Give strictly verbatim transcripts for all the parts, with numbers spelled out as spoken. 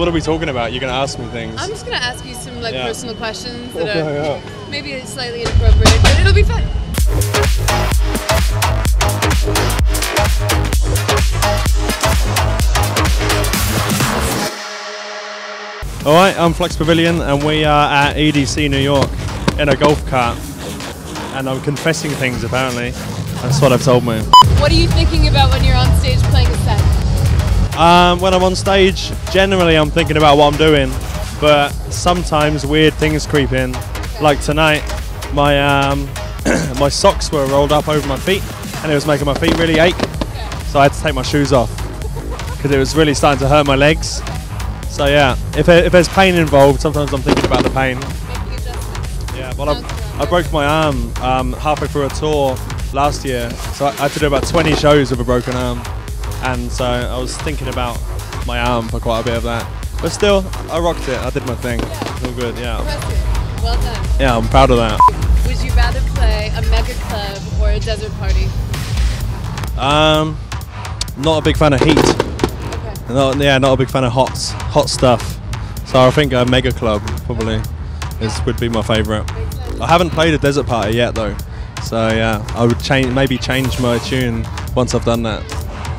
what are we talking about? You're going to ask me things. I'm just going to ask you some like yeah. personal questions that okay, are yeah. maybe slightly inappropriate, but it'll be fun. Alright, I'm Flux Pavilion and we are at E D C New York in a golf cart. And I'm confessing things apparently. That's what I've told me. What are you thinking about when you're on stage playing a set? Um, when I'm on stage, generally I'm thinking about what I'm doing, but sometimes weird things creep in. Okay. Like tonight, my um, my socks were rolled up over my feet, and it was making my feet really ache. Okay. So I had to take my shoes off because it was really starting to hurt my legs. Okay. So yeah, if if there's pain involved, sometimes I'm thinking about the pain. Making adjustments. Yeah, well I, I broke my arm um, halfway through a tour last year, so I had to do about twenty shows with a broken arm, and so I was thinking about my arm for quite a bit of that, but still I rocked it, I did my thing, yeah. It was all good, yeah. Impressive. Well done. Yeah, I'm proud of that. Would you rather play a mega club or a desert party? Um, not a big fan of heat, okay. Not, yeah, not a big fan of hot, hot stuff, so I think a mega club probably okay. is, would be my favourite. I haven't played a desert party yet though. So yeah, I would change, maybe change my tune once I've done that.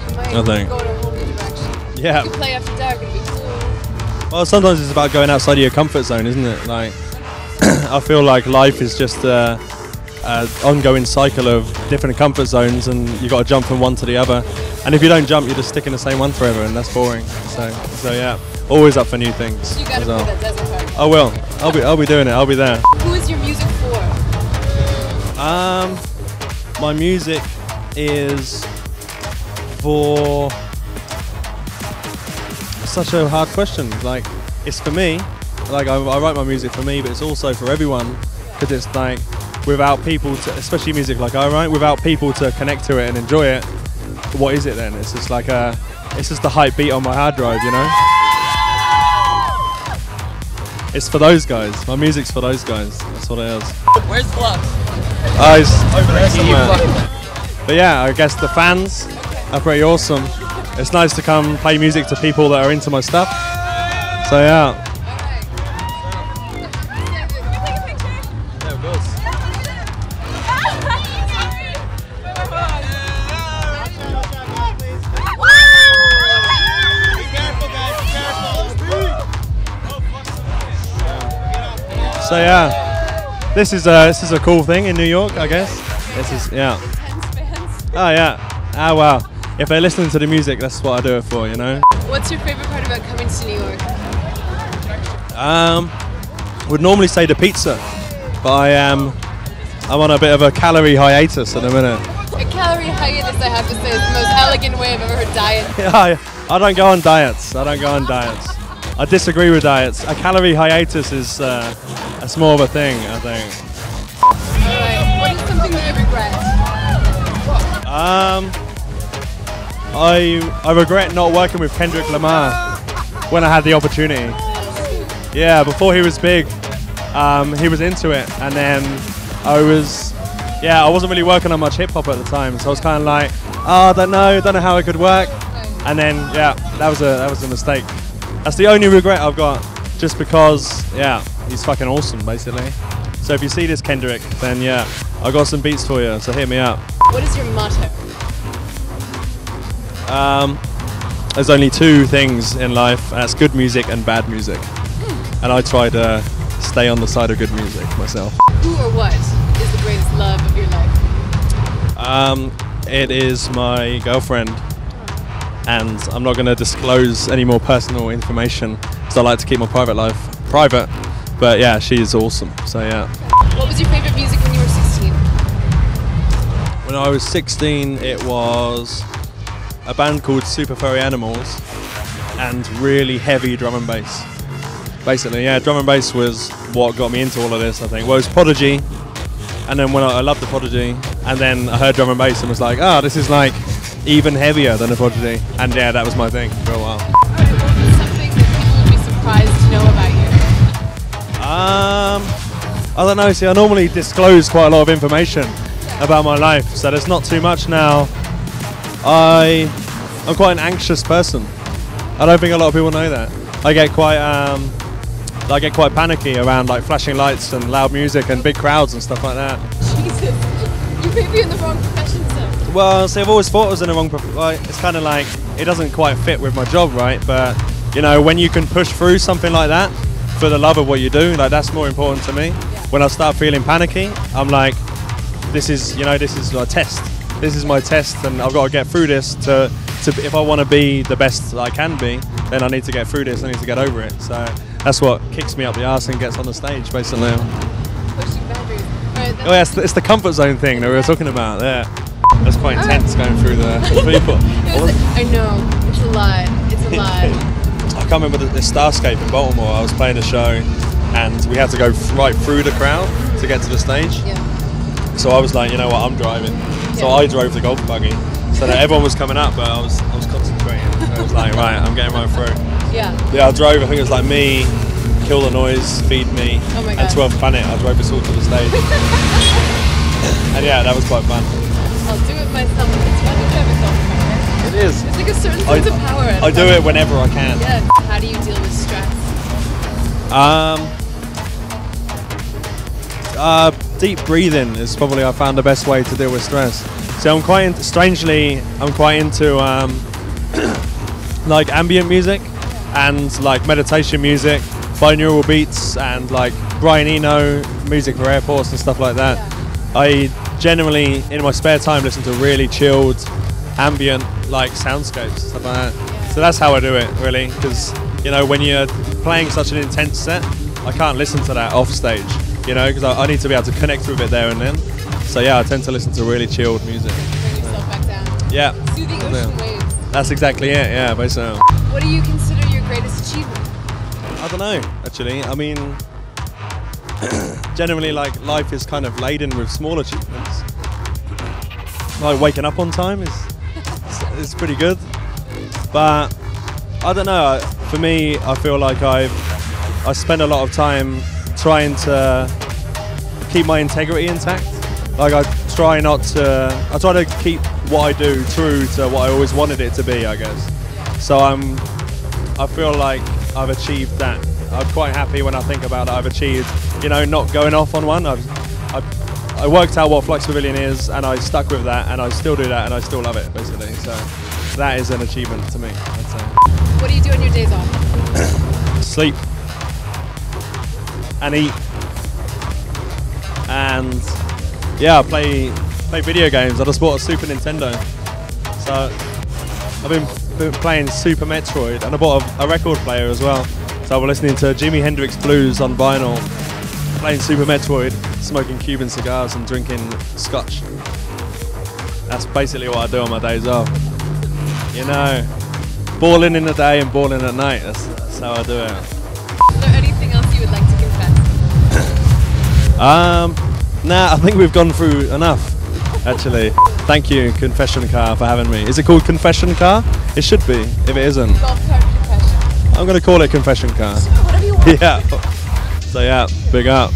You might I think. go in a whole new direction. Yeah. You could play after dark and be cool. Well, sometimes it's about going outside of your comfort zone, isn't it? Like, I feel like life is just a, a ongoing cycle of different comfort zones, and you got to jump from one to the other. And if you don't jump, you're just sticking the same one forever, and that's boring. So, so yeah, always up for new things. You gotta well. play that desert party. I will. I'll be. I'll be doing it. I'll be there. Who is your music for? Um, my music is for such a hard question. Like, it's for me. Like, I, I write my music for me, but it's also for everyone because it's like without people, to, especially music like I write, without people to connect to it and enjoy it. What is it then? It's just like a, it's just the hype beat on my hard drive, you know. It's for those guys. My music's for those guys. That's what it is. Where's Flux? Uh, it's over there somewhere. But yeah, I guess the fans are pretty awesome. It's nice to come play music to people that are into my stuff. So yeah. So yeah. This is a this is a cool thing in New York, I guess. This is yeah. Oh yeah. Ah wow. If they're listening to the music, that's what I do it for, you know. What's your favorite part about coming to New York? Um, would normally say the pizza, but I am um, I'm on a bit of a calorie hiatus at the minute. A calorie hiatus, I have to say, is the most elegant way I've ever heard diet. Yeah, I, I don't go on diets. I don't go on diets. I disagree with diets. A calorie hiatus is. Uh, That's more of a thing, I think. Alright, what is something that you regret? Um, I I regret not working with Kendrick Lamar when I had the opportunity. Yeah, before he was big, um, he was into it, and then I was, yeah, I wasn't really working on much hip hop at the time, so I was kind of like, oh, I don't know, don't know how it could work, and then yeah, that was a that was a mistake. That's the only regret I've got, just because yeah. He's fucking awesome, basically. So if you see this, Kendrick, then yeah, I got some beats for you, so hit me up. What is your motto? Um, there's only two things in life, that's good music and bad music. Mm. And I try to stay on the side of good music myself. Who or what is the greatest love of your life? Um, it is my girlfriend. And I'm not going to disclose any more personal information, because I like to keep my private life private. But yeah, she is awesome, so yeah. What was your favourite music when you were sixteen? When I was sixteen, it was a band called Super Furry Animals and really heavy drum and bass. Basically, yeah, drum and bass was what got me into all of this, I think. Well, it was Prodigy, and then when I, I loved the Prodigy, and then I heard drum and bass and was like, ah, oh, this is like even heavier than the Prodigy. And yeah, that was my thing for a while. Something that people would be surprised to know about you. Um, I don't know, see I normally disclose quite a lot of information about my life, so there's not too much now. I, I'm quite an anxious person. I don't think a lot of people know that. I get quite um, I get quite panicky around like flashing lights and loud music and big crowds and stuff like that. Jesus, you may be in the wrong profession, sir. Well, see, I've always thought I was in the wrong profession. Like, it's kind of like it doesn't quite fit with my job, right? But you know, when you can push through something like that for the love of what you do, like that's more important to me. Yeah. When I start feeling panicky, I'm like, this is, you know, this is a test. This is my test, and I've got to get through this to, to if I want to be the best that I can be, then I need to get through this, I need to get over it. So that's what kicks me up the arse and gets on the stage, basically. Pushing boundaries. Right, oh yeah, it's the, it's the comfort zone thing that we were talking about there. Yeah. That's quite intense going through the people. It was, I know, it's a lot, it's a lot. I can't remember the, the Starscape in Baltimore. I was playing a show and we had to go right through the crowd to get to the stage. Yeah. So I was like, you know what, I'm driving. So yeah. I drove the golf buggy. So that everyone was coming up, but I was I was concentrating. So I was like, right, I'm getting right through. Yeah. Yeah, I drove. I think it was like me, Kill the Noise, Feed Me, oh my God, and twelfth Planet. I drove us all to the stage. And yeah, that was quite fun. I'll do it myself. It's fun to drive a golf buggy. It is. It's like a certain sense of power. I, I do it whenever I can. Yeah. How do you deal with stress? Um. Uh, deep breathing is probably I found the best way to deal with stress. So I'm quite into, strangely, I'm quite into um, like ambient music and like meditation music, binaural beats and like Brian Eno music for airports and stuff like that. Yeah. I generally, in my spare time, listen to really chilled, ambient like soundscapes, stuff like that. Yeah. So that's how I do it really, because you know when you're playing such an intense set, I can't listen to that off stage, you know, because I, I need to be able to connect with it there and then. So yeah, I tend to listen to really chilled music. Bring yourself back down. Yeah. Soothing ocean waves. That's exactly it, yeah, basically. What do you consider your greatest achievement? I don't know, actually. I mean, generally, like, life is kind of laden with small achievements. Like, waking up on time is, is pretty good. But, I don't know, for me, I feel like I've, I spend a lot of time trying to keep my integrity intact. Like I try not to, I try to keep what I do true to what I always wanted it to be, I guess. So I'm, I feel like I've achieved that. I'm quite happy when I think about that I've achieved, you know, not going off on one. I've, I've, I worked out what Flux Pavilion is and I stuck with that and I still do that and I still love it, basically. So that is an achievement to me, I'd say. What do you do on your days off? Sleep. And eat. And yeah, I play, play video games. I just bought a Super Nintendo. So I've been, been playing Super Metroid and I bought a, a record player as well. So we're listening to Jimi Hendrix blues on vinyl, playing Super Metroid, smoking Cuban cigars and drinking scotch. That's basically what I do on my days off. You know, balling in the day and balling at night. That's, that's how I do it. Is there anything else you would like to confess? um. Nah, I think we've gone through enough, actually. Thank you, Confession Car, for having me. Is it called Confession Car? It should be, if it isn't. Golf cart confession. I'm going to call it Confession Car. Whatever you want. Yeah. So yeah, big up.